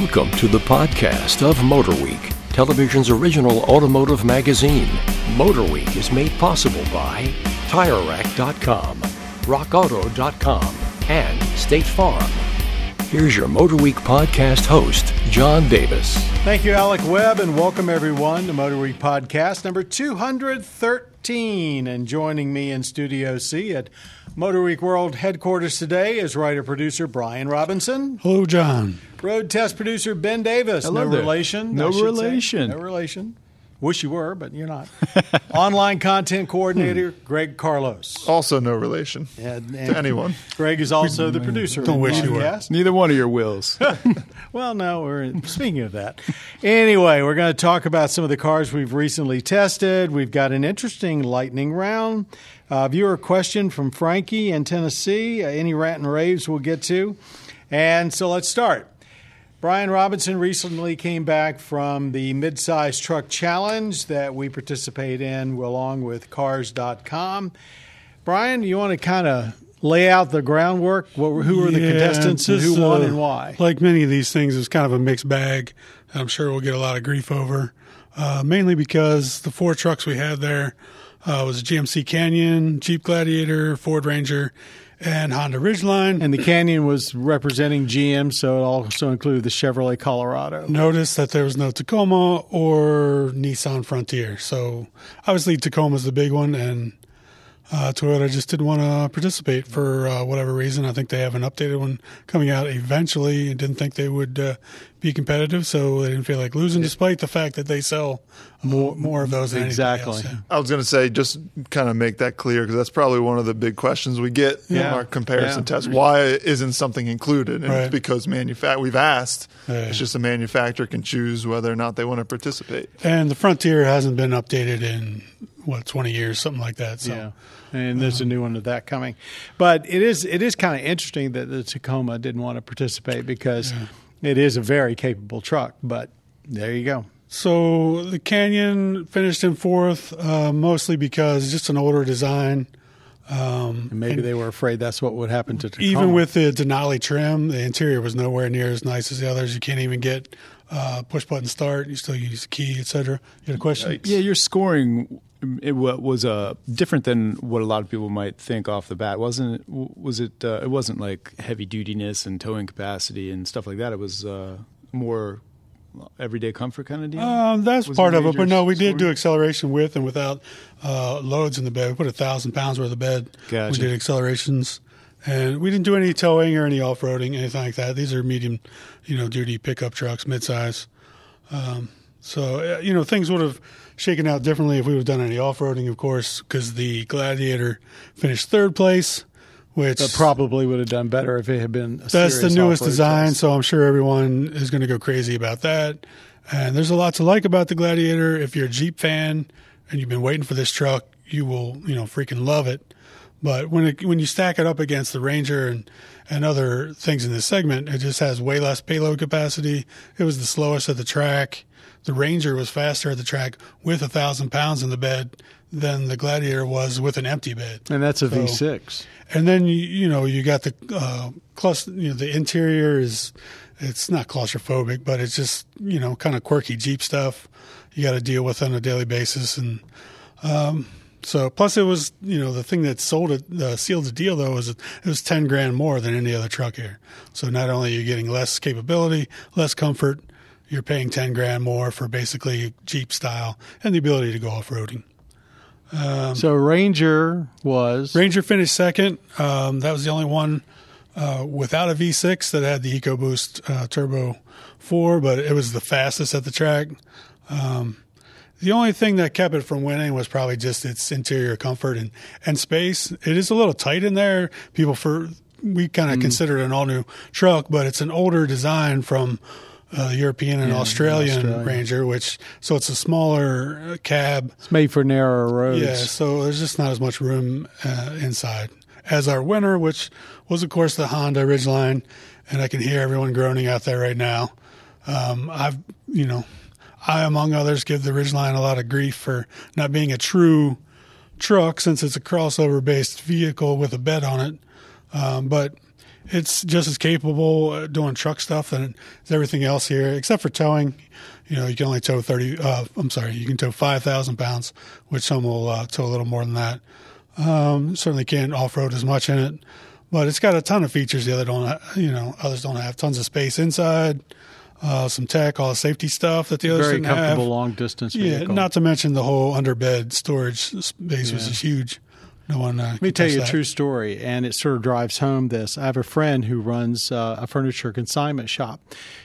Welcome to the podcast of Motor Week, television's original automotive magazine. Motor Week is made possible by TireRack.com, RockAuto.com, and State Farm. Here's your Motor Week podcast host, John Davis. Thank you, Alec Webb, and welcome everyone to Motor Week podcast number 213. And joining me in Studio C at Motor Week World headquarters today is writer-producer Brian Robinson. Hello, John. Road test producer Ben Davis. Hello there. Relation. No relation. No relation. Wish you were, but you're not. Online content coordinator, Greg Carlos. Also no relation to anyone. Greg is also the producer. Don't wish you were. Neither one of your wills. Well, no, we're speaking of that. Anyway, we're going to talk about some of the cars we've recently tested. We've got an interesting lightning round. Viewer question from Frankie in Tennessee. Any rant and raves we'll get to. And so let's start. Brian Robinson recently came back from the midsize truck challenge that we participate in along with cars.com. Brian, you want to kind of lay out the groundwork? Who were the contestants and who won and why? Like many of these things, it's kind of a mixed bag. I'm sure we'll get a lot of grief over, mainly because the four trucks we had there was a GMC Canyon, Jeep Gladiator, Ford Ranger, and Honda Ridgeline. And the Canyon was representing GM, so it also included the Chevrolet Colorado. Notice that there was no Tacoma or Nissan Frontier. So obviously Tacoma's the big one, and Toyota just didn't want to participate for whatever reason. I think they have an updated one coming out eventually and didn't think they would be competitive, so they didn't feel like losing, despite the fact that they sell more of those than anybody else. I was going to say, just kind of make that clear, because that's probably one of the big questions we get in our comparison test. Why isn't something included? And it's because we've asked. It's just the manufacturer can choose whether or not they want to participate. And the Frontier hasn't been updated in, 20 years, something like that. So. Yeah. And there's a new one of that coming. But it is kind of interesting that the Tacoma didn't want to participate because it is a very capable truck. But there you go. So the Canyon finished in fourth, mostly because it's just an older design. And maybe they were afraid that's what would happen to Tacoma. Even with the Denali trim, the interior was nowhere near as nice as the others. You can't even get push-button start. You still use the key, et cetera. You had a question? Yikes. Yeah, you're scoring... It was different than what a lot of people might think off the bat. It wasn't like heavy dutiness and towing capacity and stuff like that. It was more everyday comfort kind of deal. That's part of it, but no, we did do acceleration with and without loads in the bed. We put 1,000 pounds worth of bed. Gotcha. We did accelerations, and we didn't do any towing or any off roading, anything like that. These are medium, duty pickup trucks, midsize. So things would have shaken out differently if we would have done any off-roading, of course, because the Gladiator finished third place, which that probably would have done better if it had been. That's the newest design, so I'm sure everyone is going to go crazy about that. And there's a lot to like about the Gladiator. If you're a Jeep fan and you've been waiting for this truck, you will, freaking love it. But when you stack it up against the Ranger and other things in this segment, it just has way less payload capacity. It was the slowest at the track. The Ranger was faster at the track with 1,000 pounds in the bed than the Gladiator was with an empty bed. And that's a V6. And then, you got the cluster. The interior is – it's not claustrophobic, but it's just, kind of quirky Jeep stuff you got to deal with on a daily basis. And so – plus it was, the thing that sealed the deal, though, is it was $10,000 more than any other truck here. So not only are you getting less capability, less comfort – you're paying $10,000 more for basically Jeep style and the ability to go off-roading. So Ranger finished second. That was the only one without a V6 that had the EcoBoost Turbo 4, but it was the fastest at the track. The only thing that kept it from winning was probably just its interior comfort and space. It is a little tight in there. We kind of consider it an all-new truck, but it's an older design from – the European and Australian Ranger, so it's a smaller cab. It's made for narrower roads. Yeah, so there's just not as much room inside. As our winner, which was, of course, the Honda Ridgeline, and I can hear everyone groaning out there right now. I, among others, give the Ridgeline a lot of grief for not being a true truck since it's a crossover-based vehicle with a bed on it. But it's just as capable doing truck stuff than everything else here, except for towing. You know, you can only tow you can tow 5,000 pounds, which some will tow a little more than that. Certainly can't off-road as much in it, but it's got a ton of features the other others don't have. Tons of space inside, some tech, all the safety stuff that the others didn't have. Very comfortable long-distance vehicle. Yeah, not to mention the whole underbed storage space, which is huge. No one let me tell you a true story, and it sort of drives home this. I have a friend who runs a furniture consignment shop,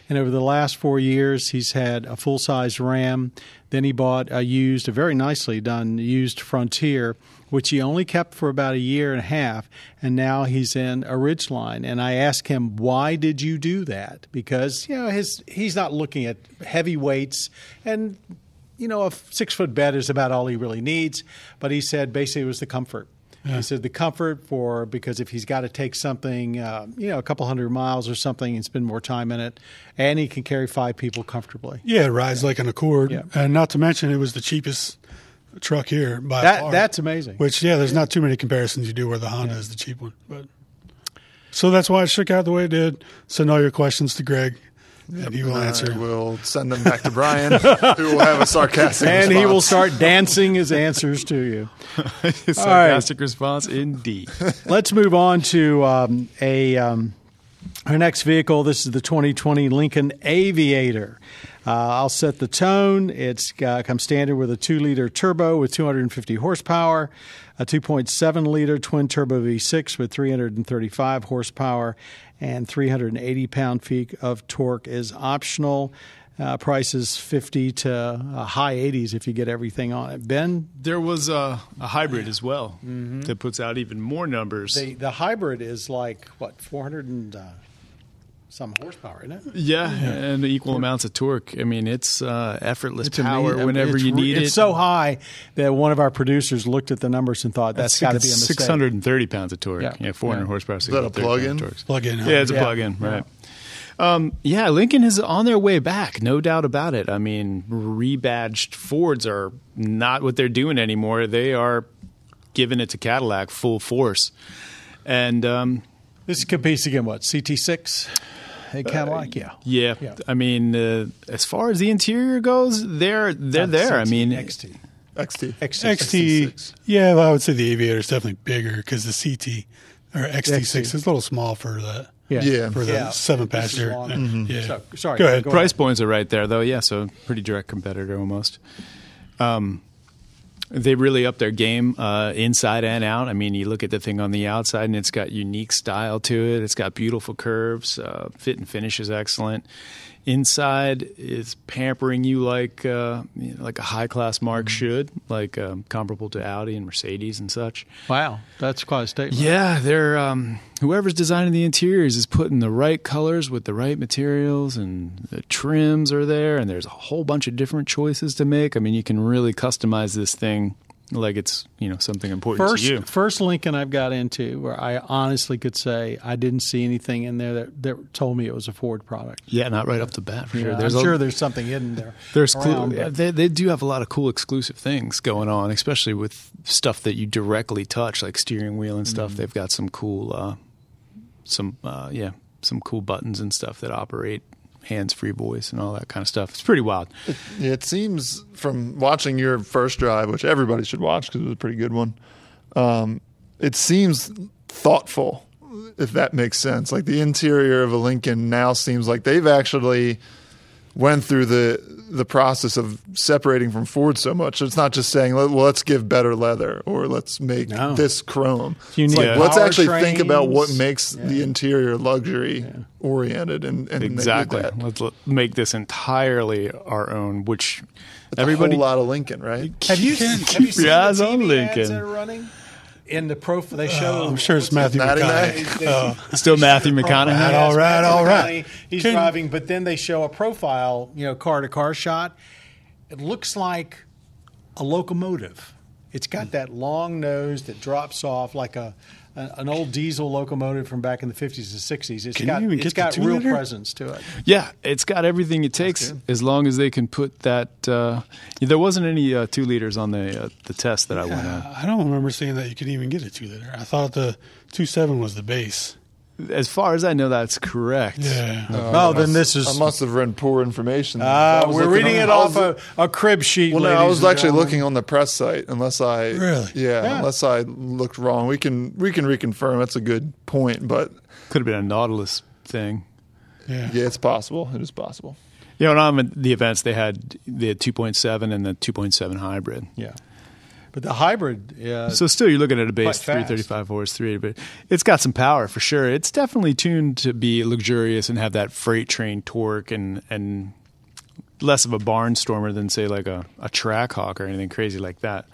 and over the last 4 years, he's had a full-size Ram. Then he bought a very nicely done used Frontier, which he only kept for about a year and a half, and now he's in a Ridgeline. And I asked him, why did you do that? Because, you know, he's not looking at heavy weights, and, you know, a 6-foot bed is about all he really needs. But he said basically it was the comfort. Yeah. He said the comfort because if he's got to take something, a couple hundred miles or something and spend more time in it, and he can carry 5 people comfortably. Yeah, it rides like an Accord. Yeah. And not to mention it was the cheapest truck here by far. That's amazing. Which, there's not too many comparisons you do where the Honda is the cheap one. But so that's why it shook out the way it did. Send all your questions to Greg. And he will answer. We'll send them back to Brian, who will have a sarcastic response. And he will start dancing his answers to you. Sarcastic response, indeed. Let's move on to our next vehicle. This is the 2020 Lincoln Aviator. I'll set the tone. It's comes standard with a 2-liter turbo with 250 horsepower, a 2.7-liter twin-turbo V6 with 335 horsepower, and 380 pound-feet of torque is optional. Price is 50 to high 80s if you get everything on it. Ben? There was a hybrid as well that puts out even more numbers. The hybrid is like, 400 and some horsepower, isn't it? Yeah, and equal amounts of torque. I mean, it's effortless power whenever you need it. It's so high that one of our producers looked at the numbers and thought that's got to be a mistake. 630 pounds of torque. Yeah, 400 horsepower. Is that a plug-in? Plug-in. Yeah, it's a plug-in, right. Yeah, Lincoln is on their way back, no doubt about it. I mean, rebadged Fords are not what they're doing anymore. They are giving it to Cadillac full force. And this competes again, CT6? Hey, Cadillac, yeah. I mean, as far as the interior goes, they're there. I mean, XT6. Yeah, well, I would say the Aviator is definitely bigger because the CT or XT6 is a little small for the for the 7-passenger. Sorry, go ahead. Price points are right there, though. Yeah, so pretty direct competitor almost. They really up their game inside and out. I mean, you look at the thing on the outside, and it's got unique style to it. It's got beautiful curves. Fit and finish is excellent. Inside is pampering you like a high-class mark should, comparable to Audi and Mercedes and such. Wow, that's quite a statement. Yeah, they're whoever's designing the interiors is putting the right colors with the right materials, and the trims are there, and there's a whole bunch of different choices to make. I mean, you can really customize this thing like it's, something important to you. First Lincoln I've got into where I honestly could say I didn't see anything in there that told me it was a Ford product. Yeah, not right off the bat, for sure. I'm sure there's something hidden there. They do have a lot of cool exclusive things going on, especially with stuff that you directly touch, like steering wheel and stuff. They've got some cool, some cool buttons and stuff that operate hands-free voice and all that kind of stuff. It's pretty wild. It seems from watching your first drive, which everybody should watch because it was a pretty good one, it seems thoughtful, if that makes sense. Like the interior of a Lincoln now seems like they've actually went through the process of separating from Ford so much. It's not just saying, well, let's give better leather or let's make this chrome. Let's actually think about what makes the interior luxury oriented. And exactly. Let's make this entirely our own, which it's everybody. A whole lot of Lincoln, right? Have you seen the TV ads that are running? In the profile, they show. I'm sure it's Matthew McConaughey. Still Matthew McConaughey. All right. He's driving, but then they show a profile, car-to-car shot. It looks like a locomotive. It's got that long nose that drops off like an old diesel locomotive from back in the 50s and 60s. It's got real presence to it. Yeah, it's got everything it takes as long as they can put that. There wasn't any 2 liters on the test that I went on. I don't remember seeing that you could even get a 2 liter. I thought the 2.7 was the base. As far as I know, that's correct. Yeah. Then this is... I must have read poor information. We're reading it off a crib sheet. Well, no, I was actually looking on the press site, unless I... Really? Yeah, unless I looked wrong. We can reconfirm. That's a good point, but... Could have been a Nautilus thing. Yeah, it's possible. It is possible. You know, when I'm at the events, they had 2.7 and the 2.7 hybrid. Yeah. But the hybrid, so still you're looking at a base 335 horse, but it's got some power for sure. It's definitely tuned to be luxurious and have that freight train torque and less of a barnstormer than say like a Trackhawk or anything crazy like that.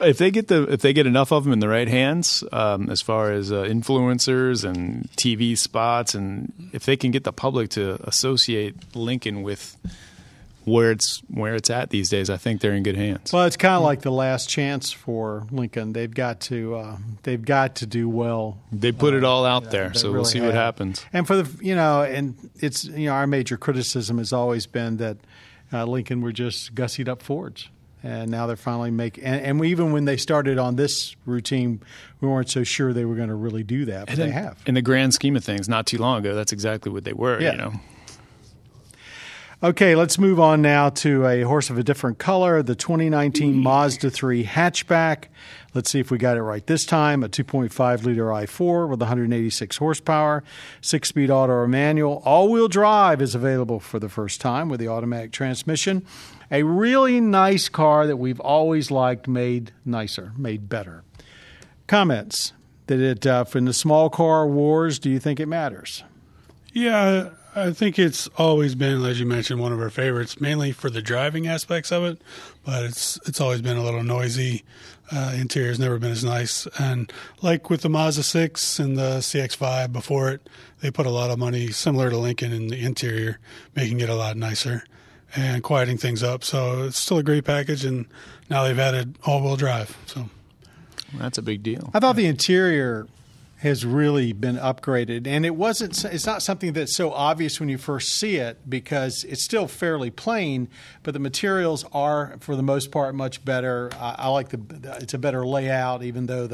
If they get enough of them in the right hands, as far as influencers and TV spots, and if they can get the public to associate Lincoln with where it's at these days, I think they're in good hands. Well, it's kind of like the last chance for Lincoln. They've got to do well. They put it all out there, so we'll see what happens. And for the our major criticism has always been that Lincoln were just gussied up Fords, and now they're finally making. And we, even when they started on this routine, we weren't so sure they were going to really do that, but they have. In the grand scheme of things, not too long ago, that's exactly what they were. Yeah. Okay, let's move on now to a horse of a different color, the 2019 Mazda 3 hatchback. Let's see if we got it right this time. A 2.5-liter i4 with 186 horsepower, 6-speed auto or manual. All-wheel drive is available for the first time with the automatic transmission. A really nice car that we've always liked, made nicer, made better. Comments? Did it, from the small car wars, do you think it matters? Yeah, I think it's always been, as you mentioned, one of our favorites, mainly for the driving aspects of it, but it's always been a little noisy. Interior's never been as nice. And like with the Mazda 6 and the CX-5 before it, they put a lot of money, similar to Lincoln, in the interior, making it a lot nicer and quieting things up. So it's still a great package, and now they've added all-wheel drive. So that's a big deal. I thought the interior has really been upgraded, and it's not something that's so obvious when you first see it, because it's still fairly plain, but the materials are for the most part much better. I like it's a better layout, even though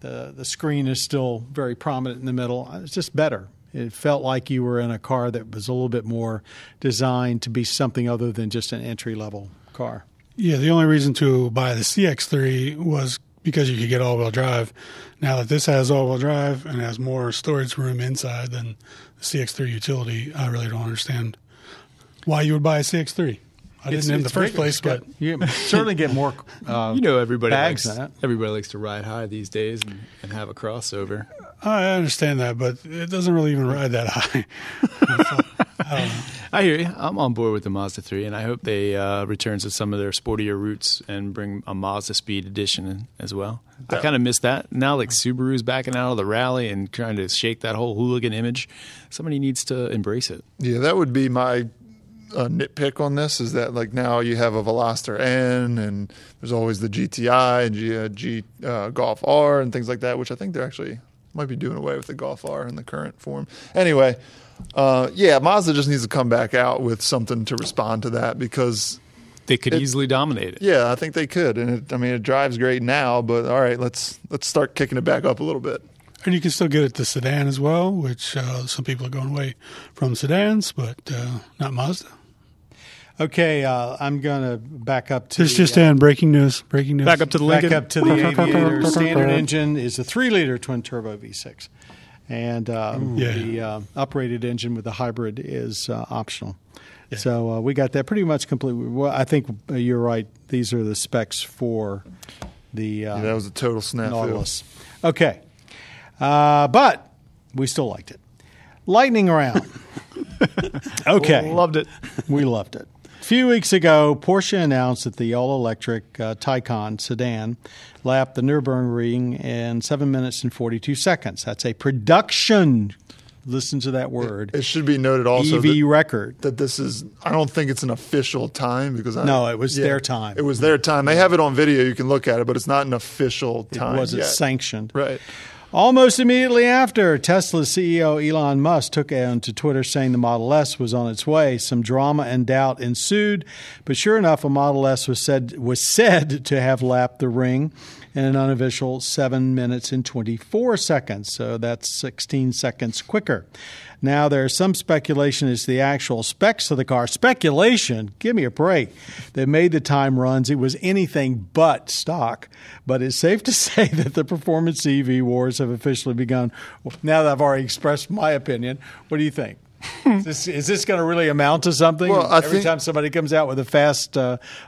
the screen is still very prominent in the middle. It's just better. It felt like you were in a car that was a little bit more designed to be something other than just an entry level car. Yeah, the only reason to buy the CX-3 was because you could get all-wheel drive. Now that this has all-wheel drive and has more storage room inside than the CX-3 utility, I really don't understand why you would buy a CX-3. I didn't in the first place, but you certainly get more. Everybody likes to ride high these days and have a crossover. I understand that, but it doesn't really even ride that high. I don't know. I hear you. I'm on board with the Mazda 3, and I hope they return to some of their sportier roots and bring a Mazda Speed Edition in as well. I kind of miss that. Now, like Subaru's backing out of the rally and trying to shake that whole hooligan image, somebody needs to embrace it. Yeah, that would be my nitpick on this, is that like now you have a Veloster N, and there's always the GTI and Golf R and things like that, which I think they're actually might be doing away with the Golf R in the current form. Anyway, Mazda just needs to come back out with something to respond to that, because they could easily dominate it. Yeah, I think they could. And it drives great now, but all right, let's start kicking it back up a little bit. And you can still get it the sedan as well, which some people are going away from sedans, but not Mazda. Okay, I'm going to back up to... This just in, breaking news. Back up to the Lincoln. Back up to the Aviator. Standard engine is a 3-liter twin-turbo V6. And the uprated engine with the hybrid is optional. Yeah. So we got that pretty much complete. Well, I think you're right. These are the specs for the that was a total snafu. Nautilus. Okay. But we still liked it. Lightning round. Okay. Loved it. We loved it. A few weeks ago, Porsche announced that the all-electric Taycan sedan lapped the Nürburgring in 7 minutes and 42 seconds. That's a production, listen to that word. It should be noted also EV record. That this is, I don't think it's an official time, because their time. It was their time. They have it on video. You can look at it, but it's not an official time. It wasn't sanctioned. Right. Almost immediately after, Tesla CEO Elon Musk took to Twitter saying the Model S was on its way. Some drama and doubt ensued, but sure enough, a Model S was said to have lapped the ring. and an unofficial 7 minutes and 24 seconds. So that's 16 seconds quicker. Now, there's some speculation as to the actual specs of the car. Speculation, give me a break, that made the time runs. It was anything but stock. But it's safe to say that the performance EV wars have officially begun. Now that I've already expressed my opinion, what do you think? Is this going to really amount to something? Well, every time somebody comes out with a fast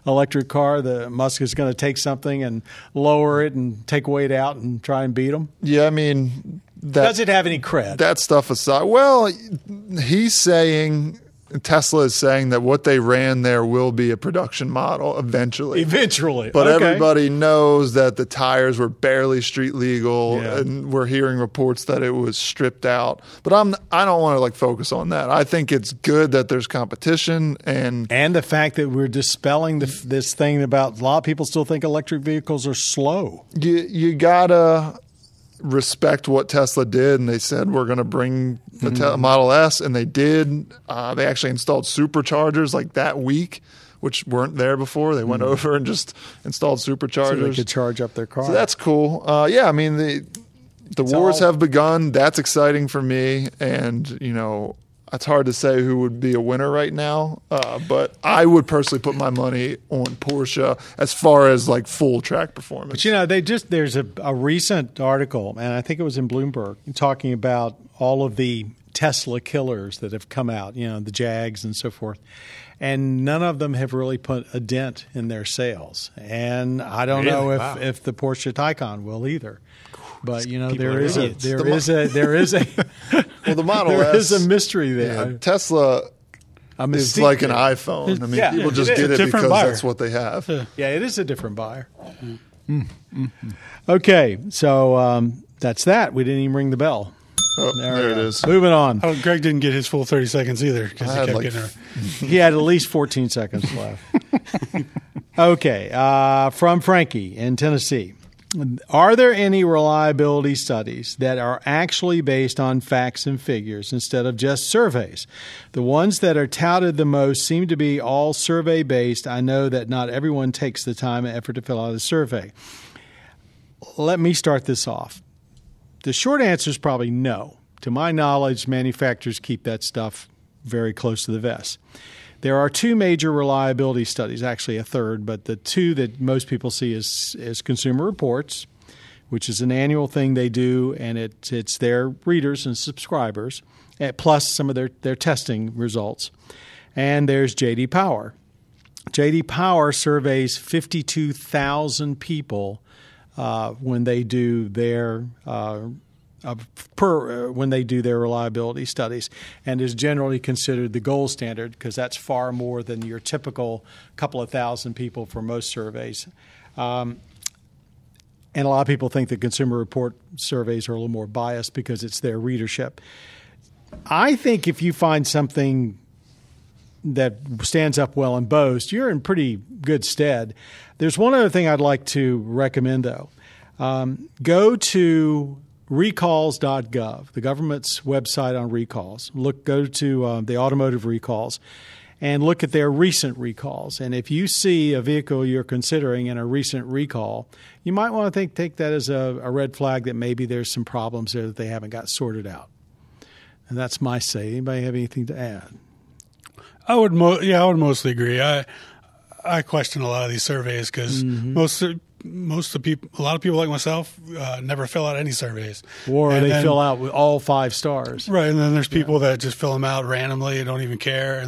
electric car, the Musk is going to take something and lower it and take weight out and try and beat them? Yeah, I mean, does it have any cred? That stuff aside, well, he's saying, Tesla is saying that what they ran there will be a production model eventually. But everybody knows that the tires were barely street legal, and we're hearing reports that it was stripped out. But I don't want to focus on that. I think it's good that there's competition, and the fact that we're dispelling this thing about a lot of people still think electric vehicles are slow. You gotta respect what Tesla did, and they said we're going to bring the Model S, and they did. They actually installed superchargers that week, which weren't there before. They went over and just installed superchargers. So they could charge up their car. So that's cool. Yeah, I mean, the wars have begun. That's exciting for me, and it's hard to say who would be a winner right now, but I would personally put my money on Porsche as far as full track performance. But there's a recent article, and I think it was in Bloomberg, talking about all of the Tesla killers that have come out, the Jags and so forth. And none of them have really put a dent in their sales. And I don't know if, if the Porsche Taycan will either. But there is a mystery there. Yeah, Tesla is like an iPhone. I mean, people just get it because that's what they have. Yeah, it is a different buyer. Okay, so that's that. We didn't even ring the bell. Oh, there it is. Moving on. Oh, Greg didn't get his full 30 seconds either because he kept getting her. He had at least 14 seconds left. Okay, from Frankie in Tennessee. Are there any reliability studies that are actually based on facts and figures instead of just surveys? The ones that are touted the most seem to be all survey-based. I know that not everyone takes the time and effort to fill out a survey. Let me start this off. The short answer is probably no. To my knowledge, manufacturers keep that stuff very close to the vest. There are two major reliability studies, actually a third, but the two that most people see is Consumer Reports, which is an annual thing they do, and it's their readers and subscribers, plus some of their testing results. And there's J.D. Power. J.D. Power surveys 52,000 people when they do their when they do their reliability studies, and is generally considered the gold standard because that's far more than your typical couple of thousand people for most surveys. And a lot of people think that Consumer Report surveys are a little more biased because it's their readership. I think if you find something that stands up well in both, you're in pretty good stead. There's one other thing I'd like to recommend, though. Go to recalls.gov, the government's website on recalls. Go to the automotive recalls and look at their recent recalls. And if you see a vehicle you're considering in a recent recall, you might want to take that as a red flag that maybe there's some problems there that they haven't got sorted out. And that's my say. Anybody have anything to add? I would I would mostly agree. I question a lot of these surveys because most of the people, a lot of people like myself, never fill out any surveys. Or fill out with all 5 stars. Right, and then there's people that just fill them out randomly and don't even care.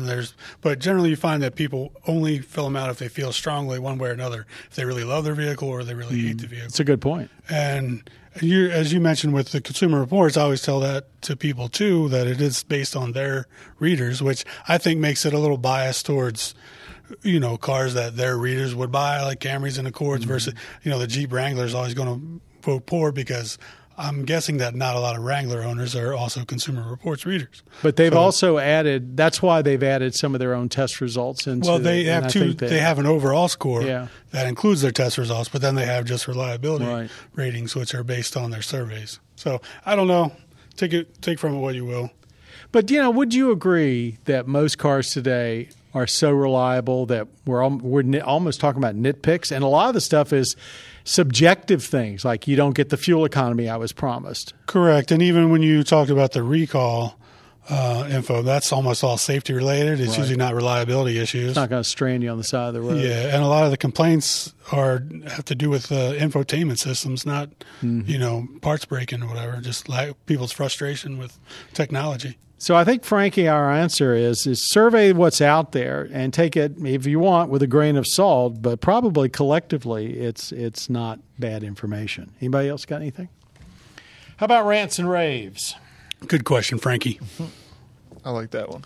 But generally you find that people only fill them out if they feel strongly one way or another, if they really love their vehicle or they really hate the vehicle. That's a good point. And as you mentioned with the Consumer Reports, I always tell that to people too, that it is based on their readers, which I think makes it a little biased towards cars that their readers would buy, like Camrys and Accords versus, the Jeep Wrangler is always going to vote poor because I'm guessing that not a lot of Wrangler owners are also Consumer Reports readers. But they've also added – that's why they've added some of their own test results into – Well, they have they have an overall score that includes their test results, but then they have just reliability ratings, which are based on their surveys. So I don't know. Take from it what you will. But, would you agree that most cars today – are so reliable that we're almost talking about nitpicks, and a lot of the stuff is subjective things, like you don't get the fuel economy I was promised. Correct. And even when you talked about the recall info, that's almost all safety related. It's usually not reliability issues. It's not going to strain you on the side of the road. Yeah, and a lot of the complaints have to do with infotainment systems, not parts breaking or whatever, just like people's frustration with technology. So I think, Frankie, our answer is survey what's out there and take it, if you want, with a grain of salt, but probably collectively it's not bad information. Anybody else got anything? How about rants and raves? Good question, Frankie. I like that one.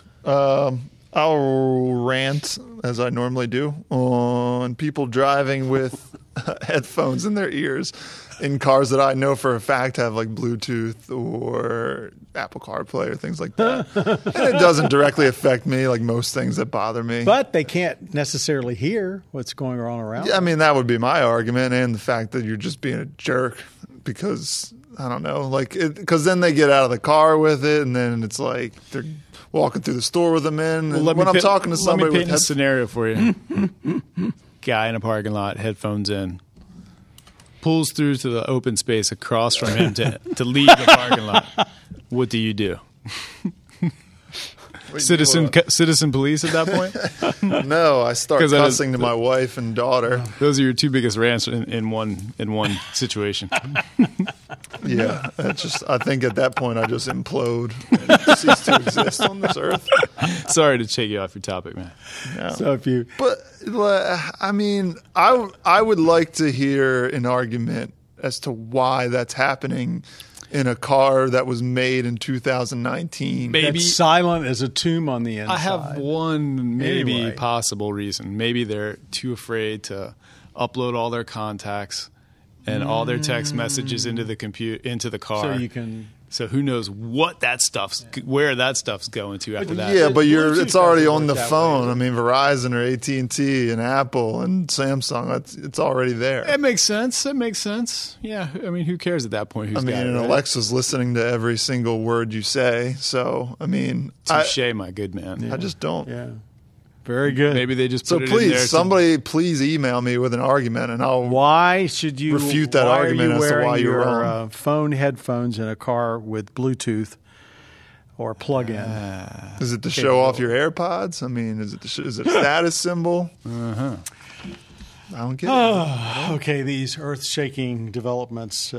I'll rant, as I normally do, on people driving with headphones in their ears in cars that I know for a fact have like Bluetooth or Apple CarPlay or things like that. And it doesn't directly affect me like most things that bother me. But they can't necessarily hear what's going on around. Yeah, I mean, that would be my argument, and the fact that you're just being a jerk because, I don't know, like, because then they get out of the car with it, and then it's like they're walking through the store with them in. Well, when I'm talking to somebody with a scenario for you. Guy in a parking lot, headphones in, pulls through to the open space across from him to leave the parking lot. What do you do? Citizen police at that point? No, I start cussing to my wife and daughter. Those are your two biggest rants in one situation. Yeah, I think at that point I just implode and cease to exist on this earth. Sorry to take you off your topic, man. No. So but I mean, I would like to hear an argument as to why that's happening in a car that was made in 2019. Maybe that's silent as a tomb on the inside. I have one possible reason. Maybe they're too afraid to upload all their contacts and all their text messages into the car. So who knows what that stuff's where that stuff's going to after that? Yeah, but it's already on the phone. I mean, Verizon or AT&T and Apple and Samsung, it's already there. It makes sense. Yeah, I mean, who cares at that point? Alexa's listening to every single word you say. So I mean, touche, my good man. Yeah. I just don't. Yeah. Very good. Maybe they just put it in there. So please, somebody please email me with an argument, and I'll refute that argument as to why you're wrong. Phone headphones in a car with Bluetooth or plug-in. Is it to show off your AirPods? I mean, is it a status symbol? Uh-huh. I don't get it. Okay, these earth-shaking developments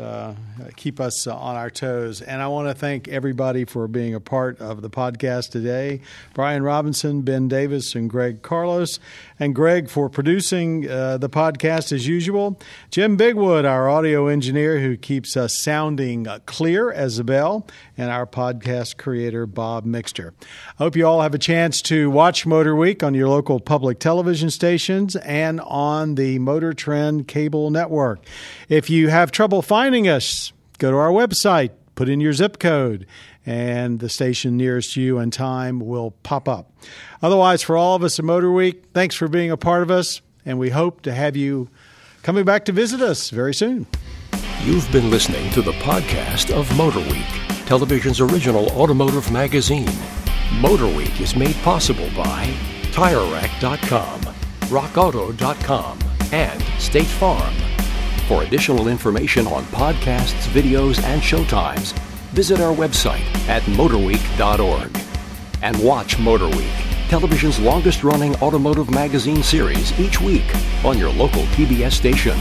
keep us on our toes. And I want to thank everybody for being a part of the podcast today. Brian Robinson, Ben Davis, and Greg Carlos. And Greg for producing the podcast as usual. Jim Bigwood, our audio engineer who keeps us sounding clear as a bell. And our podcast creator, Bob Mixter. I hope you all have a chance to watch Motor Week on your local public television stations and on the Motor Trend Cable Network. If you have trouble finding us, go to our website, put in your zip code, and the station nearest you and time will pop up. Otherwise, for all of us at Motor Week, thanks for being a part of us, and we hope to have you coming back to visit us very soon. You've been listening to the podcast of Motor Week, television's original automotive magazine. Motor Week is made possible by TireRack.com. RockAuto.com, and State Farm. For additional information on podcasts, videos, and showtimes, visit our website at motorweek.org. And watch Motor Week, television's longest-running automotive magazine series, each week on your local PBS station.